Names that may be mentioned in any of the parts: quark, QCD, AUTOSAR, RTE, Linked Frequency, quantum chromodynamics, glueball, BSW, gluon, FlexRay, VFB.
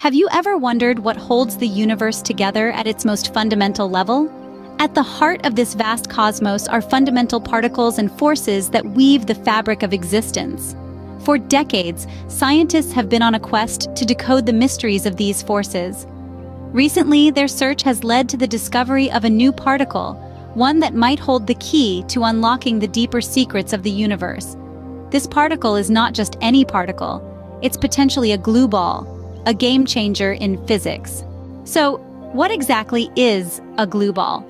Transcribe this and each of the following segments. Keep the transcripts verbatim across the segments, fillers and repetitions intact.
Have you ever wondered what holds the universe together at its most fundamental level? At the heart of this vast cosmos are fundamental particles and forces that weave the fabric of existence. For decades, scientists have been on a quest to decode the mysteries of these forces. Recently, their search has led to the discovery of a new particle, one that might hold the key to unlocking the deeper secrets of the universe. This particle is not just any particle, it's potentially a glue ball, a game changer in physics. So, what exactly is a glue ball?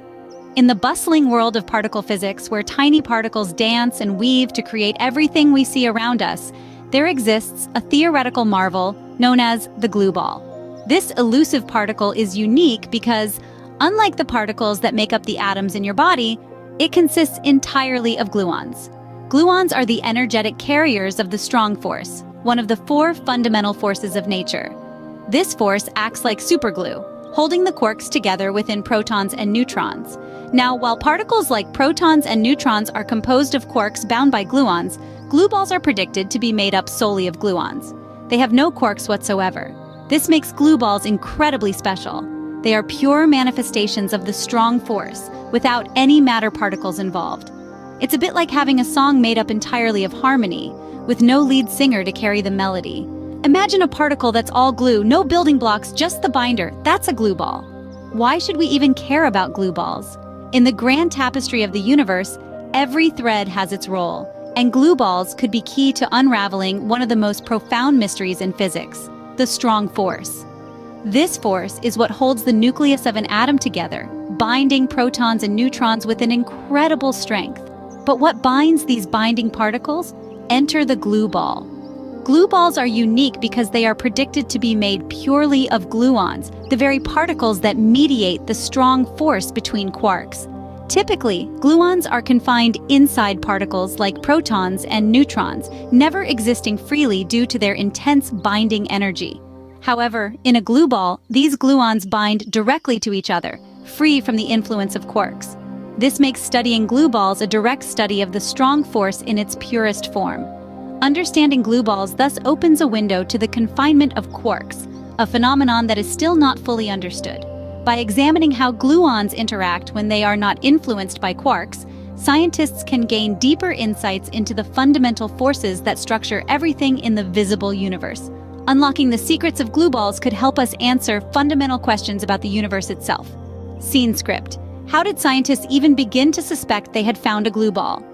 In the bustling world of particle physics, where tiny particles dance and weave to create everything we see around us, there exists a theoretical marvel known as the glue ball. This elusive particle is unique because, unlike the particles that make up the atoms in your body, it consists entirely of gluons. Gluons are the energetic carriers of the strong force, one of the four fundamental forces of nature. This force acts like superglue, holding the quarks together within protons and neutrons. Now, while particles like protons and neutrons are composed of quarks bound by gluons, glue balls are predicted to be made up solely of gluons. They have no quarks whatsoever. This makes glue balls incredibly special. They are pure manifestations of the strong force, without any matter particles involved. It's a bit like having a song made up entirely of harmony, with no lead singer to carry the melody. Imagine a particle that's all glue, no building blocks, just the binder. That's a glue ball. Why should we even care about glue balls? In the grand tapestry of the universe, every thread has its role, and glue balls could be key to unraveling one of the most profound mysteries in physics, the strong force. This force is what holds the nucleus of an atom together, binding protons and neutrons with an incredible strength. But what binds these binding particles? Enter the glue ball. Glue balls are unique because they are predicted to be made purely of gluons, the very particles that mediate the strong force between quarks. Typically, gluons are confined inside particles like protons and neutrons, never existing freely due to their intense binding energy. However, in a glue ball, these gluons bind directly to each other, free from the influence of quarks. This makes studying glue balls a direct study of the strong force in its purest form. Understanding glue balls thus opens a window to the confinement of quarks, a phenomenon that is still not fully understood. By examining how gluons interact when they are not influenced by quarks, scientists can gain deeper insights into the fundamental forces that structure everything in the visible universe. Unlocking the secrets of glue balls could help us answer fundamental questions about the universe itself. Scene script. How did scientists even begin to suspect they had found a glue ball?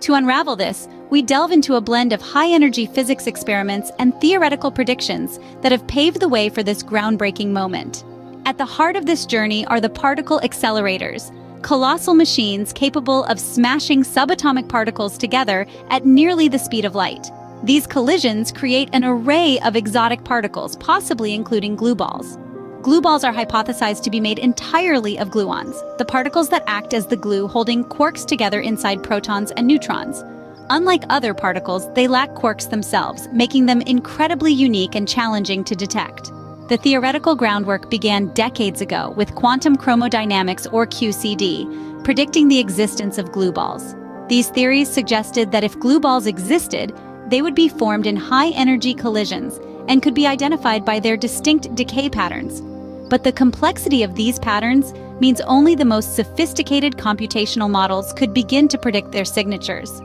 To unravel this, we delve into a blend of high-energy physics experiments and theoretical predictions that have paved the way for this groundbreaking moment. At the heart of this journey are the particle accelerators, colossal machines capable of smashing subatomic particles together at nearly the speed of light. These collisions create an array of exotic particles, possibly including glue balls. Glue balls are hypothesized to be made entirely of gluons, the particles that act as the glue holding quarks together inside protons and neutrons. Unlike other particles, they lack quarks themselves, making them incredibly unique and challenging to detect. The theoretical groundwork began decades ago with quantum chromodynamics, or Q C D, predicting the existence of glue balls. These theories suggested that if glue balls existed, they would be formed in high-energy collisions and could be identified by their distinct decay patterns. But the complexity of these patterns means only the most sophisticated computational models could begin to predict their signatures.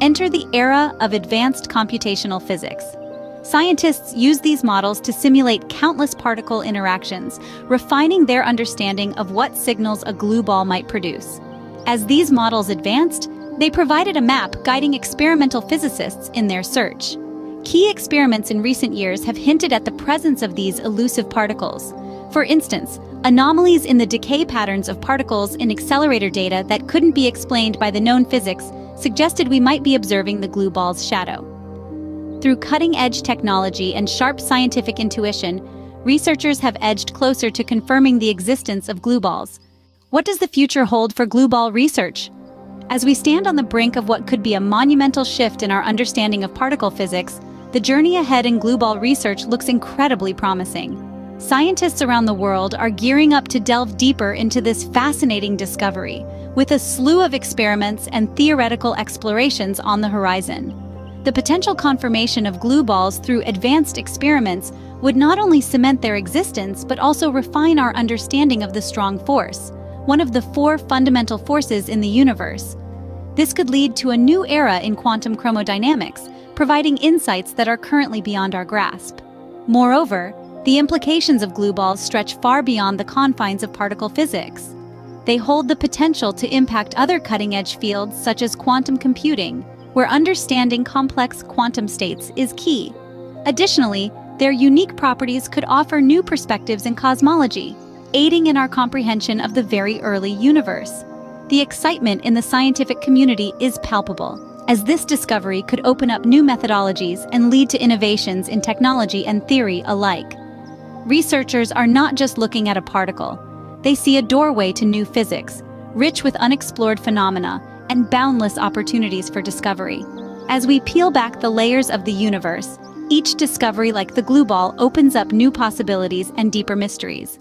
Enter the era of advanced computational physics. Scientists use these models to simulate countless particle interactions, refining their understanding of what signals a glue ball might produce. As these models advanced, they provided a map guiding experimental physicists in their search. Key experiments in recent years have hinted at the presence of these elusive particles. For instance, anomalies in the decay patterns of particles in accelerator data that couldn't be explained by the known physics suggested we might be observing the glue ball's shadow. Through cutting-edge technology and sharp scientific intuition, researchers have edged closer to confirming the existence of glue balls. What does the future hold for glue ball research? As we stand on the brink of what could be a monumental shift in our understanding of particle physics, the journey ahead in glue ball research looks incredibly promising. Scientists around the world are gearing up to delve deeper into this fascinating discovery, with a slew of experiments and theoretical explorations on the horizon. The potential confirmation of glueballs through advanced experiments would not only cement their existence but also refine our understanding of the strong force, one of the four fundamental forces in the universe. This could lead to a new era in quantum chromodynamics, providing insights that are currently beyond our grasp. Moreover, the implications of glueballs stretch far beyond the confines of particle physics. They hold the potential to impact other cutting-edge fields such as quantum computing, where understanding complex quantum states is key. Additionally, their unique properties could offer new perspectives in cosmology, aiding in our comprehension of the very early universe. The excitement in the scientific community is palpable, as this discovery could open up new methodologies and lead to innovations in technology and theory alike. Researchers are not just looking at a particle. They see a doorway to new physics, rich with unexplored phenomena and boundless opportunities for discovery. As we peel back the layers of the universe, each discovery like the glueball opens up new possibilities and deeper mysteries.